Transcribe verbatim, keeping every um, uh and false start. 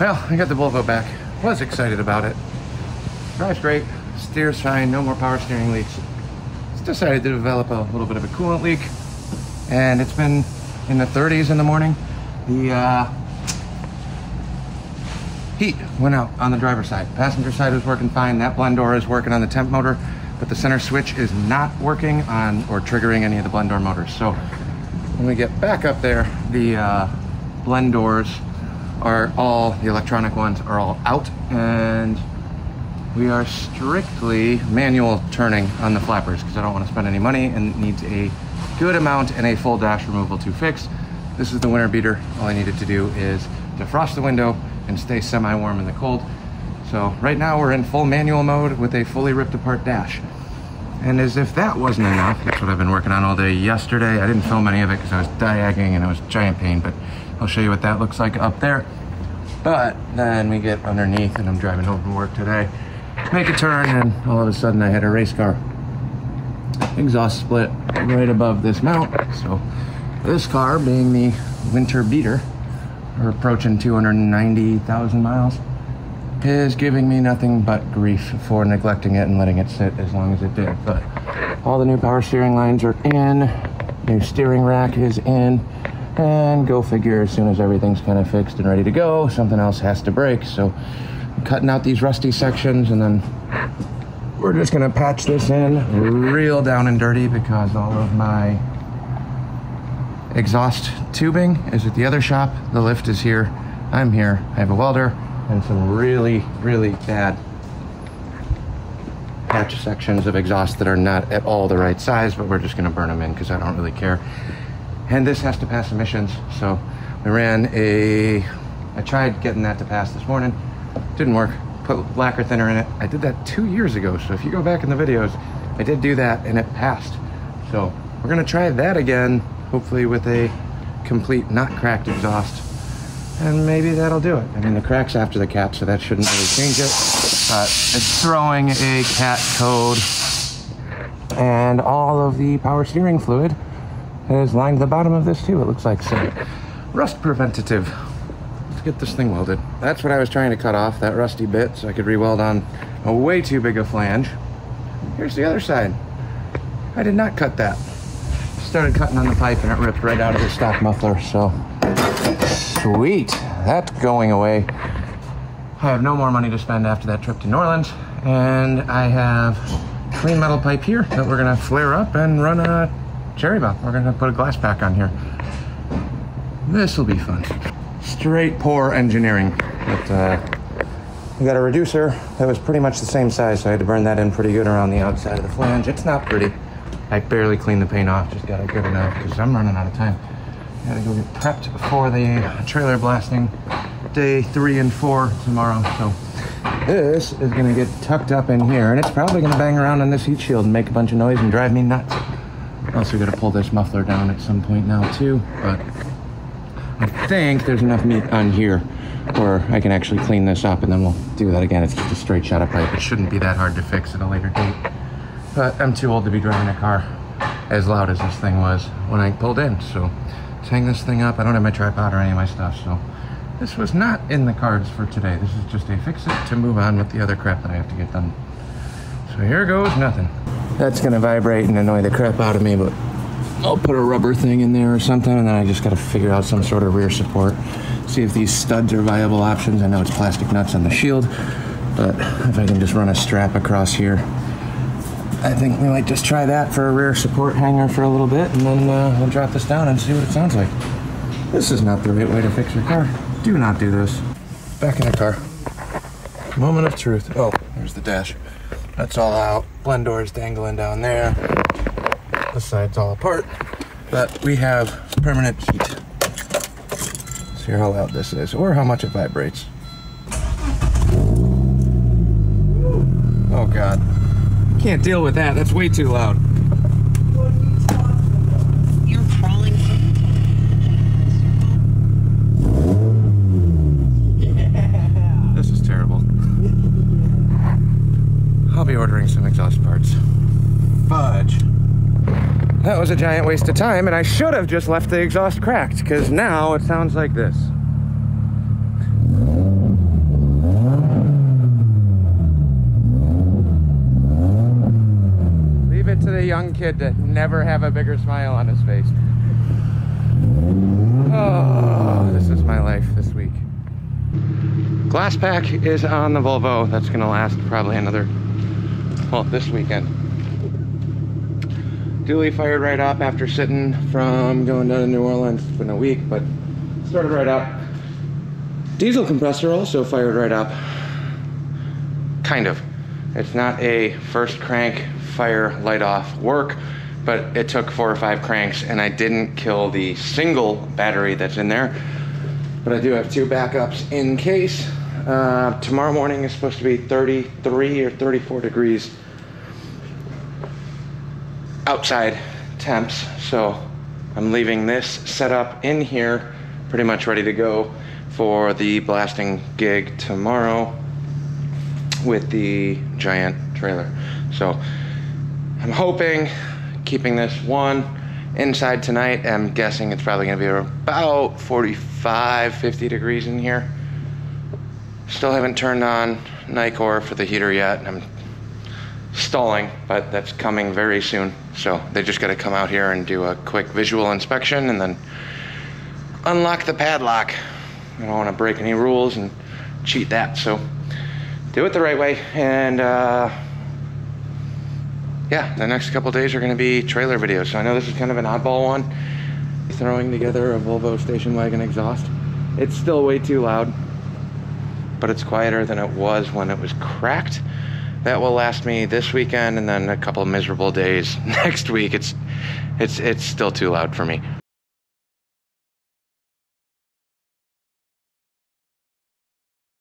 Well, I got the Volvo back. Was excited about it. Drives great, steers fine, no more power steering leaks. It's decided to develop a little bit of a coolant leak, and it's been in the thirties in the morning. The uh, heat went out on the driver's side. Passenger side was working fine. That blend door is working on the temp motor, but the center switch is not working on or triggering any of the blend door motors. So when we get back up there, the uh, blend doors are all, the electronic ones are all out, and we are strictly manual turning on the flappers because I don't want to spend any money, and it needs a good amount and a full dash removal to fix. This is the winter beater. All I needed to do is defrost the window and stay semi-warm in the cold. So right now we're in full manual mode with a fully ripped apart dash. And as if that wasn't enough, that's what I've been working on all day yesterday. I didn't film any of it because I was diagging and it was giant pain, but I'll show you what that looks like up there. But then we get underneath and I'm driving home from work today. Make a turn and all of a sudden I had a race car exhaust split right above this mount. So this car, being the winter beater, we're approaching two hundred ninety thousand miles, is giving me nothing but grief for neglecting it and letting it sit as long as it did. But all the new power steering lines are in, new steering rack is in, and go figure, as soon as everything's kind of fixed and ready to go, something else has to break. So I'm cutting out these rusty sections, and then we're just gonna patch this in real down and dirty because all of my exhaust tubing is at the other shop. The lift is here. I'm here. I have a welder and some really, really bad patch sections of exhaust that are not at all the right size, but we're just going to burn them in because I don't really care. And this has to pass emissions. So I ran a, I tried getting that to pass this morning. Didn't work. Put lacquer thinner in it. I did that two years ago. So if you go back in the videos, I did do that and it passed. So we're going to try that again, hopefully with a complete, not cracked exhaust. And maybe that'll do it. I mean, the crack's after the cat, so that shouldn't really change it. But it's throwing a cat code. And all of the power steering fluid has lined the bottom of this too, it looks like. So, rust preventative. Let's get this thing welded. That's what I was trying to cut off, that rusty bit, so I could re-weld on a way too big a flange. Here's the other side. I did not cut that. Started cutting on the pipe and it ripped right out of the stock muffler, so sweet, that's going away. I have no more money to spend after that trip to New Orleans, and I have clean metal pipe here that we're gonna flare up and run a cherry bomb. We're gonna put a glass pack on here. This will be fun. Straight pour engineering. But uh, we got a reducer that was pretty much the same size, so I had to burn that in pretty good around the outside of the flange. It's not pretty. I barely cleaned the paint off, just got it good enough because I'm running out of time. Gotta go get prepped for the trailer blasting day three and four tomorrow. So this is gonna get tucked up in here, and it's probably gonna bang around on this heat shield and make a bunch of noise and drive me nuts. Also gotta pull this muffler down at some point now too, but I think there's enough meat on here where I can actually clean this up, and then we'll do that again. It's just a straight shot of pipe. It shouldn't be that hard to fix at a later date. But I'm too old to be driving a car as loud as this thing was when I pulled in. So let's hang this thing up. I don't have my tripod or any of my stuff. So this was not in the cards for today. This is just a fix it to move on with the other crap that I have to get done. So here goes nothing. That's going to vibrate and annoy the crap out of me, but I'll put a rubber thing in there or something, and then I just got to figure out some sort of rear support. See if these studs are viable options. I know it's plastic nuts on the shield, but if I can just run a strap across here, I think we might just try that for a rear support hanger for a little bit, and then uh, we'll drop this down and see what it sounds like. This is not the right way to fix your car. Do not do this. Back in the car. Moment of truth. Oh, there's the dash. That's all out. Blend door's dangling down there. The side's all apart. But we have permanent heat. Let's hear how loud this is, or how much it vibrates. Oh, God. Can't deal with that. That's way too loud. You're crawling. Yeah. This is terrible. I'll be ordering some exhaust parts. Fudge. That was a giant waste of time, and I should have just left the exhaust cracked, because now it sounds like this. young kid to never have a bigger smile on his face. Oh, this is my life this week. Glass pack is on the Volvo. That's gonna last probably another, well, this weekend. Dually fired right up after sitting from going down to New Orleans. It's been a week, but started right up. Diesel compressor also fired right up. Kind of. It's not a first crank, fire, light off work, but it took four or five cranks and I didn't kill the single battery that's in there. But I do have two backups in case. Uh, tomorrow morning is supposed to be thirty-three or thirty-four degrees outside temps, so I'm leaving this setup in here pretty much ready to go for the blasting gig tomorrow with the giant trailer. So I'm hoping keeping this one inside tonight. I'm guessing it's probably gonna be about forty-five, fifty degrees in here. Still haven't turned on NICOR for the heater yet. I'm stalling, but that's coming very soon. So they just got to come out here and do a quick visual inspection and then unlock the padlock. I don't want to break any rules and cheat that, so do it the right way. And uh, yeah, the next couple days are going to be trailer videos. So I know this is kind of an oddball one, throwing together a Volvo station wagon exhaust. It's still way too loud, but it's quieter than it was when it was cracked. That will last me this weekend and then a couple of miserable days next week. It's, it's, it's still too loud for me.